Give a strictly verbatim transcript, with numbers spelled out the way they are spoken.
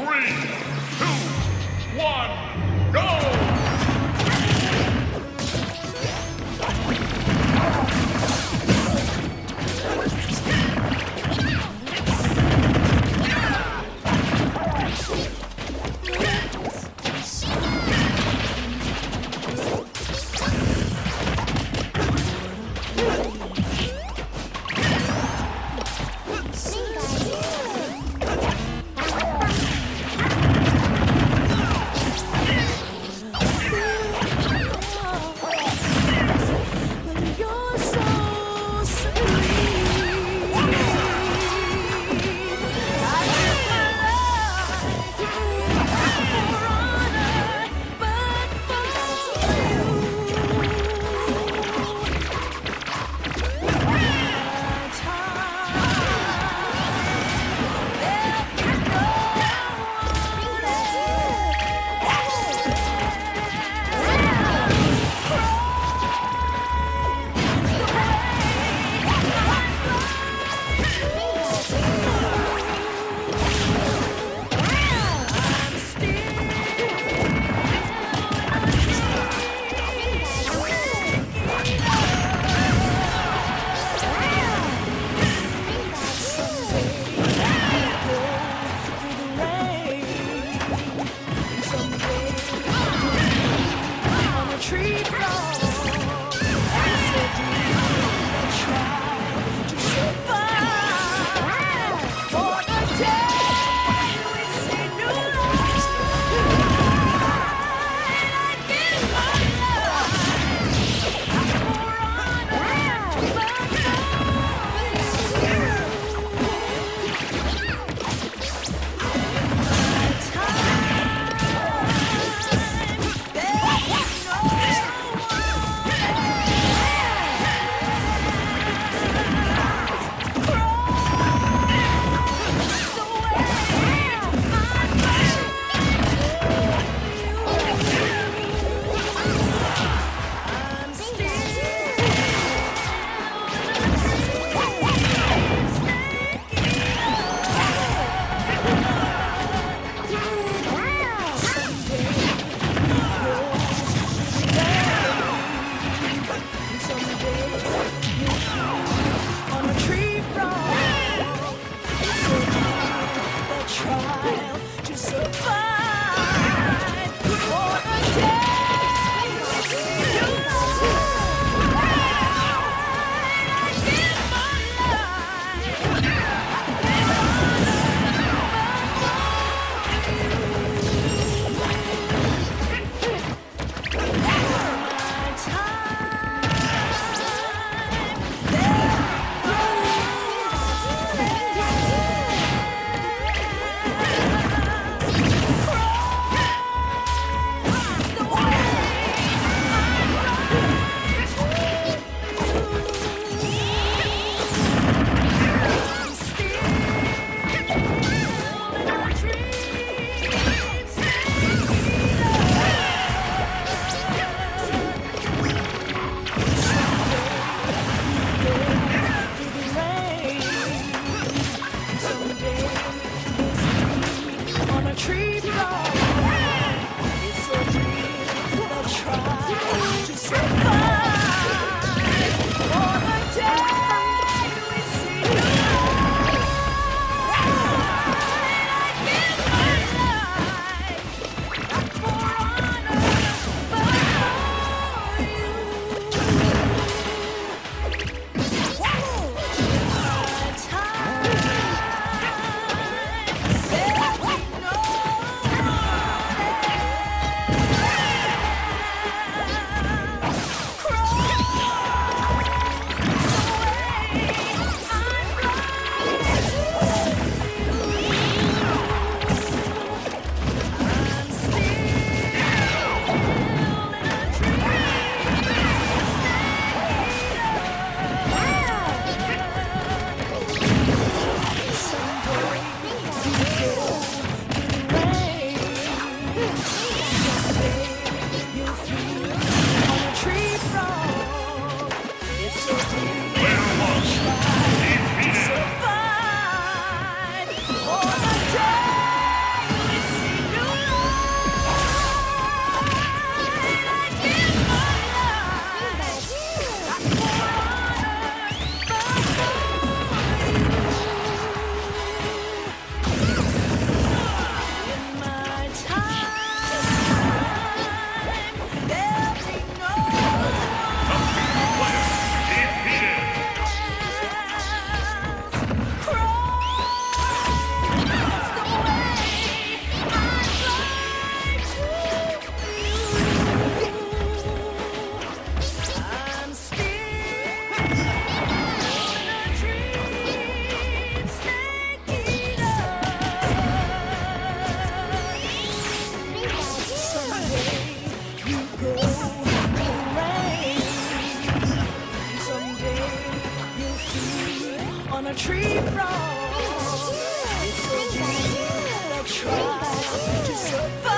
Three, two, one, go! No! so fun.